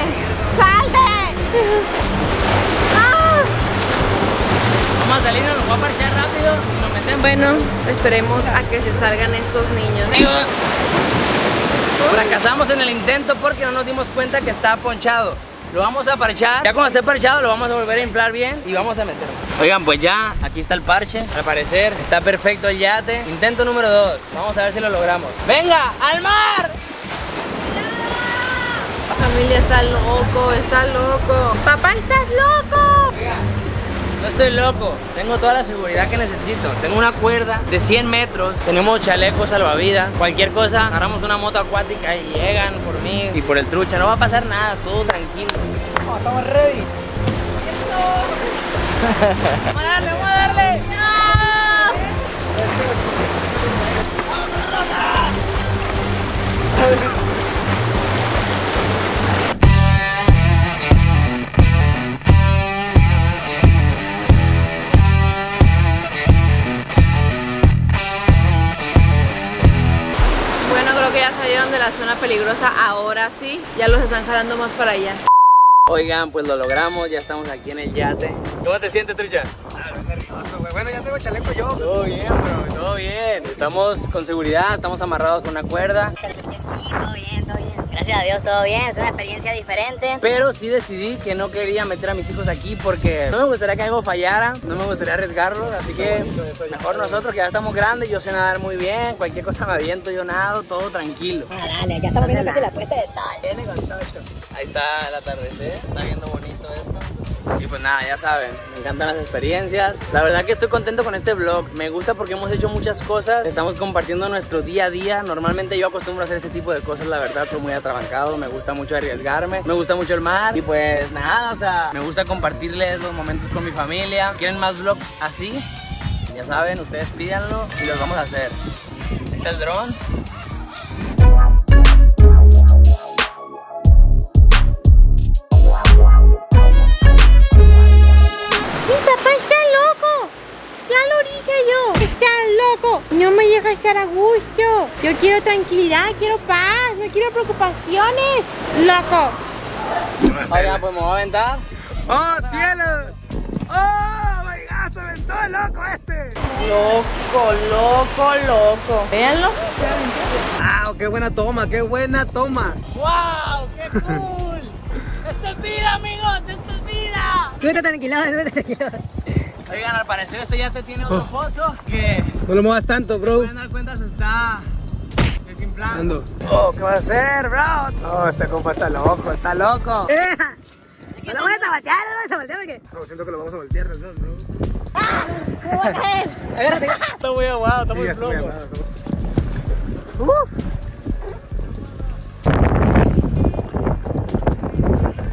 Vamos a salir, nos va a parchar rápido y nos metemos. Bueno, esperemos a que se salgan estos niños. Amigos, fracasamos en el intento porque no nos dimos cuenta que estaba ponchado. Lo vamos a parchar. Ya cuando esté parchado lo vamos a volver a inflar bien y vamos a meterlo. Oigan, pues ya, aquí está el parche. Al parecer está perfecto el yate. Intento número 2. Vamos a ver si lo logramos. ¡Venga, al mar! Familia, está loco, está loco. Papá, estás loco. Oigan. No estoy loco, tengo toda la seguridad que necesito. Tengo una cuerda de 100 metros, tenemos chalecos salvavidas, cualquier cosa, agarramos una moto acuática y llegan por mí y por el trucha. No va a pasar nada, todo tranquilo. Oh, estamos ready. Vamos a darle. ¡No! De la zona peligrosa, ahora sí, ya los están jalando más para allá. Oigan, pues lo logramos, ya estamos aquí en el yate. ¿Cómo te sientes, trucha? Nervioso, güey. Bueno, ya tengo chaleco yo. Todo bien, bro, todo bien. Estamos con seguridad, estamos amarrados con una cuerda. Todo bien. Gracias a Dios, todo bien, es una experiencia diferente. Pero sí decidí que no quería meter a mis hijos aquí porque no me gustaría que algo fallara, no me gustaría arriesgarlos, así que mejor nosotros que ya estamos grandes, yo sé nadar muy bien, cualquier cosa me aviento, yo nado, todo tranquilo. Dale, ya estamos viendo casi la puesta de sol. Ahí está el atardecer, está viendo bonito esto. Y pues nada, ya saben, me encantan las experiencias. La verdad que estoy contento con este vlog. Me gusta porque hemos hecho muchas cosas. Estamos compartiendo nuestro día a día. Normalmente yo acostumbro a hacer este tipo de cosas. La verdad, soy muy atrabancado, me gusta mucho arriesgarme. Me gusta mucho el mar. Y pues nada, o sea, me gusta compartirles los momentos con mi familia. ¿Quieren más vlogs así? Ya saben, ustedes pídanlo y los vamos a hacer. ¿Ahí está el dron? ¡Está loco! ¡Ya lo dije yo! ¡Está estar a gusto. Yo quiero tranquilidad, quiero paz, no quiero preocupaciones, loco. Ahora pues me voy a aventar. ¡Oh, cielo! ¡Oh, my God! ¡Se aventó el loco este! Loco, loco, loco. Véanlo. ¡Wow! ¡Qué buena toma! ¡Qué buena toma! ¡Wow! ¡Qué cool! ¡Esto es vida, amigos! ¡Esto es vida! ¡Súbete tranquilo, súbete tranquilo! Oigan, al parecer este ya te tiene otro pozo que... No lo muevas tanto, bro. Se van a dar cuenta, se está desinflando. ¡Oh! ¿Qué vas a hacer, bro? ¡Oh! Este compa está loco, está loco. ¡No lo vayas a voltear, no lo vayas a voltear! ¿Qué? No, siento que lo vamos a voltear, ¿no, bro? ¡Ah! ¿Cómo va a caer? Agárrate. Está muy aguado, está muy flojo.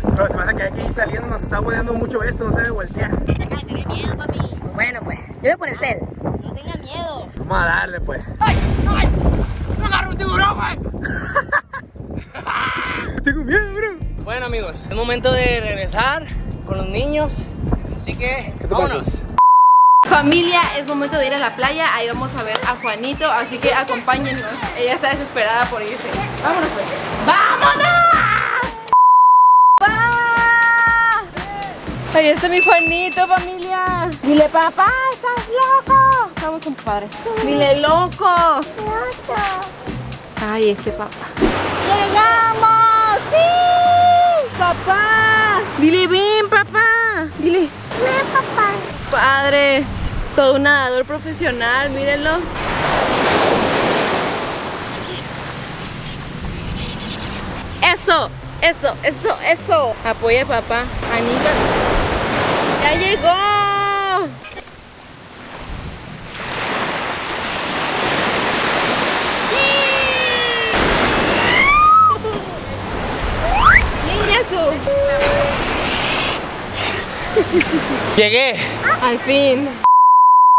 Pero se me hace que aquí saliendo nos está bodeando mucho esto, no se debe voltear. Tenía miedo, papi. Bueno, pues, yo voy por el cel. No tenga miedo. Vamos a darle, pues. ¡Ay! ¡Ay! ¡Me agarró un tiburón, güey! Tengo miedo, bro. Bueno, amigos, es momento de regresar con los niños, así que vámonos. Familia, es momento de ir a la playa, ahí vamos a ver a Juanito, así que acompáñennos. Ella está desesperada por irse. Vámonos, pues. ¡Vámonos! Ahí está mi Juanito, familia. Dile, papá, estás loco. Estamos con padres. Dile, loco. Loco. Ay, este papá. ¡Llegamos! ¡Sí! Papá, dile ven papá, dile ven papá. Padre, todo un nadador profesional, mírenlo. Eso, eso, eso, eso. Apoya papá, Anita. Ya llegó. Llegué. Al fin.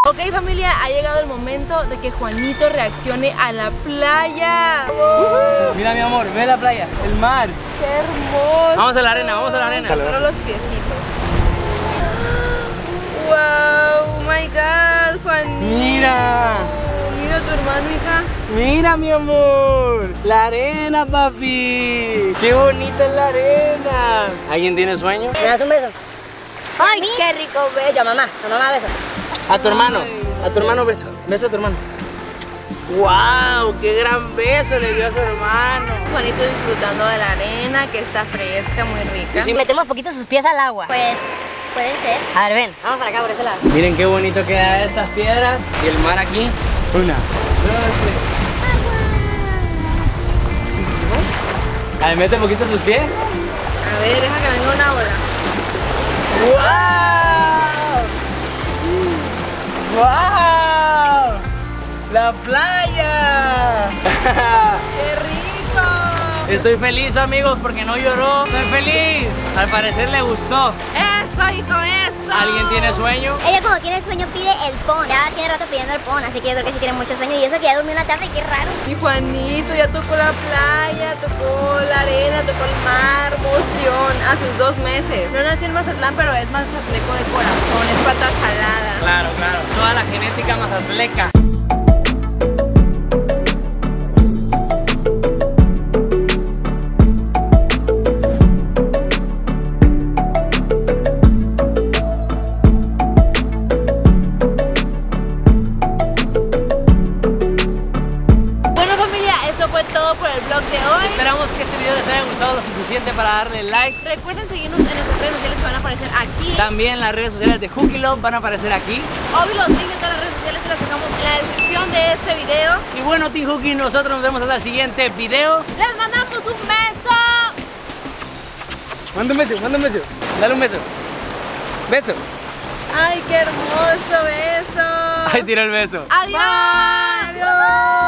Ok, familia, ha llegado el momento de que Juanito reaccione a la playa. Mira, mi amor, ve la playa, el mar. Qué hermoso. Vamos a la arena, vamos a la arena. Solo los piecitos. Wow, oh my God, Juanito. Mira. Mira tu hermano, hija. Mira, mi amor, la arena, papi. Qué bonita es la arena. ¿Alguien tiene sueño? ¿Me das un beso? ¡Ay, qué rico bello! Mamá, a mamá beso. A tu hermano, a tu hermano beso. Beso a tu hermano. ¡Wow! ¡Qué gran beso le dio a su hermano! Juanito disfrutando de la arena, que está fresca, muy rica. ¿Y si metemos poquito sus pies al agua? Pues, puede ser. A ver, ven, vamos para acá, por ese lado. Miren qué bonito quedan estas piedras y el mar aquí. Una, dos, tres. A ver, mete poquito sus pies. A ver, deja que venga una ola. ¡Wow! ¡Wow! ¡La playa! ¡Qué rico! Estoy feliz, amigos, porque no lloró. ¡Estoy feliz! Al parecer le gustó. ¡Eso, hijo, eso! ¿Alguien tiene sueño? Ella cuando tiene sueño pide el pon. Ya tiene rato pidiendo el pon, así que yo creo que sí tiene mucho sueño. Y eso que ya durmió una tarde, qué raro. Y Juanito ya tocó la playa, tocó la arena, tocó el mar. Emoción a sus 2 meses. No nació en Mazatlán, pero es mazatleco de corazón, es pata salada. Claro, claro. Toda la genética mazatleca. Para darle like. Recuerden seguirnos en nuestras redes sociales que van a aparecer aquí. También las redes sociales de Juki Love van a aparecer aquí. Obvio, los links de todas las redes sociales se las dejamos en la descripción de este video. Y bueno, Team Juki, nosotros nos vemos hasta el siguiente video. Les mandamos un beso. Manda un beso, manda un beso. Dale un beso. Beso. Ay, qué hermoso beso. Ay, tira el beso. Adiós. Bye. Adiós.